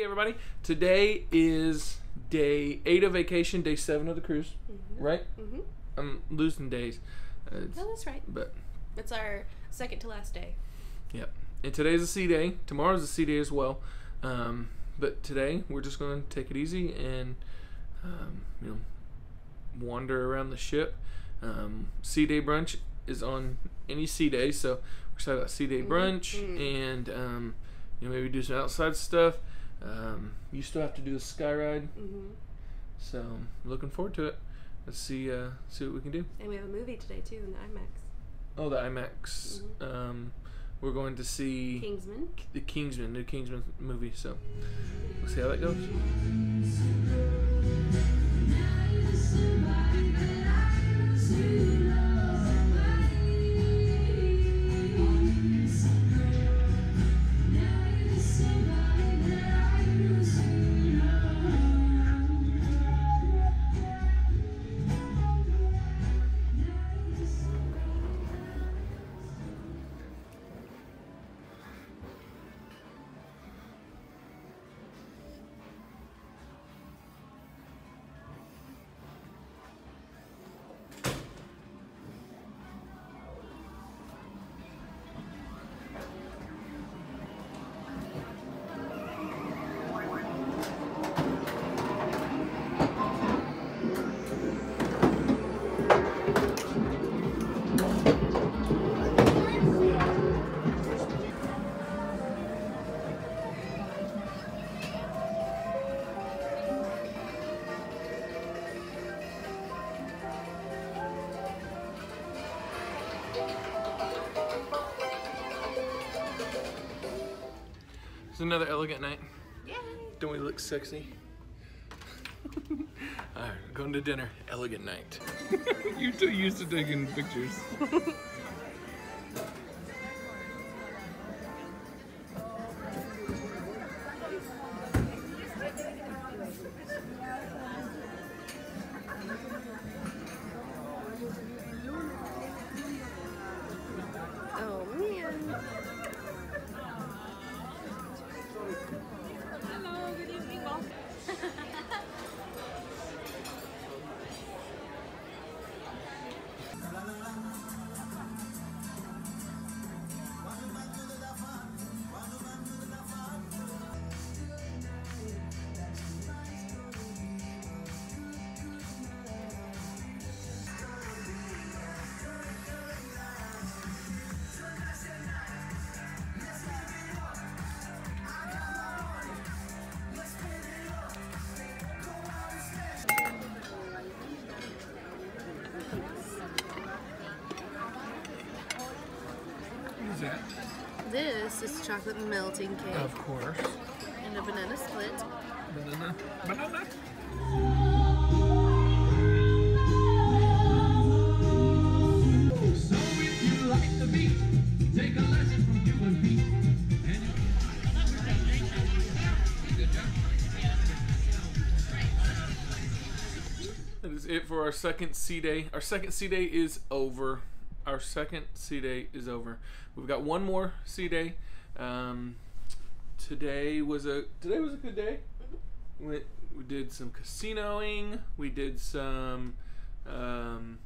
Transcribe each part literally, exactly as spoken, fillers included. Hey everybody, today is day eight of vacation, day seven of the cruise, mm-hmm. right? Mm-hmm. I'm losing days. Uh, no, that's right. But it's our second to last day. Yep. And today's a sea day. Tomorrow's a sea day as well. Um, but today we're just going to take it easy and um, you know wander around the ship. Um, sea day brunch is on any sea day, so we're excited about sea day brunch mm-hmm. and um, you know maybe do some outside stuff. Um, you still have to do a sky ride, mm-hmm. so looking forward to it. Let's see, uh, see what we can do. And we have a movie today too in the IMAX. Oh, the IMAX. Mm-hmm. Um, we're going to see Kingsman, the Kingsman, new Kingsman movie. So we'll see how that goes. Another elegant night. Yay. Don't we look sexy? Alright, going to dinner. Elegant night. You're too used to taking pictures. This is chocolate melting cake. Of course. And a banana split. Banana. Banana. So if you like the beat, take a lesson from you and me. That is it for our second sea day. Our second sea day is over. Our second sea day is over. We've got one more sea day. Um, today was a today was a good day. We we did some casinoing. We did some. Um,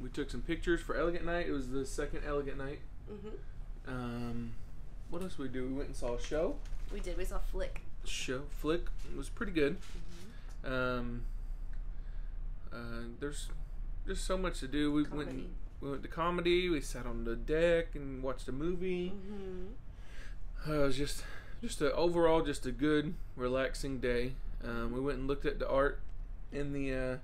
we took some pictures for Elegant Night. It was the second Elegant Night. Mm-hmm. Um, what else did we do? We went and saw a show. We did. We saw Flick. Show Flick it was pretty good. Mm-hmm. Um, uh, there's there's so much to do. We Comedy. went. And, We went to comedy. We sat on the deck and watched a movie. Mm-hmm. uh, it was just, just a, overall, just a good, relaxing day. Um, we went and looked at the art in the uh,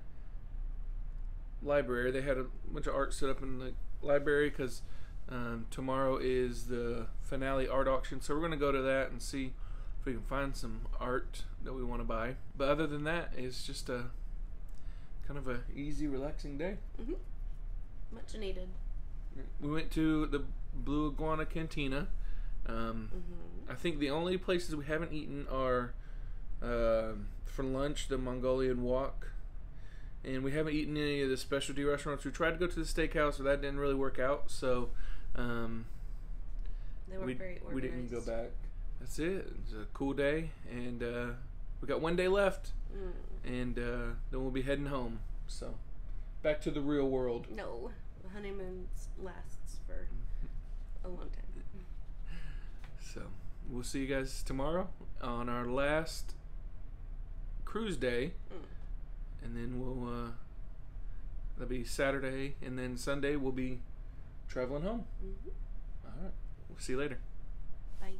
library. They had a bunch of art set up in the library because um, tomorrow is the finale art auction. So we're gonna go to that and see if we can find some art that we want to buy. But other than that, it's just a kind of a easy, relaxing day. Mm-hmm. Much needed. We went to the Blue Iguana Cantina. Um, mm-hmm. I think the only places we haven't eaten are uh, for lunch, the Mongolian Wok. And we haven't eaten any of the specialty restaurants. We tried to go to the steakhouse, but that didn't really work out. So um, they weren't we, very organized. We didn't go back. that's it. It's a cool day, and uh, we got one day left, mm. and uh, then we'll be heading home. So back to the real world. No, the honeymoon lasts for a long time. So we'll see you guys tomorrow on our last cruise day, mm. and then we'll uh, that'll be Saturday, and then Sunday we'll be traveling home. Mm-hmm. All right. We'll see you later. Bye.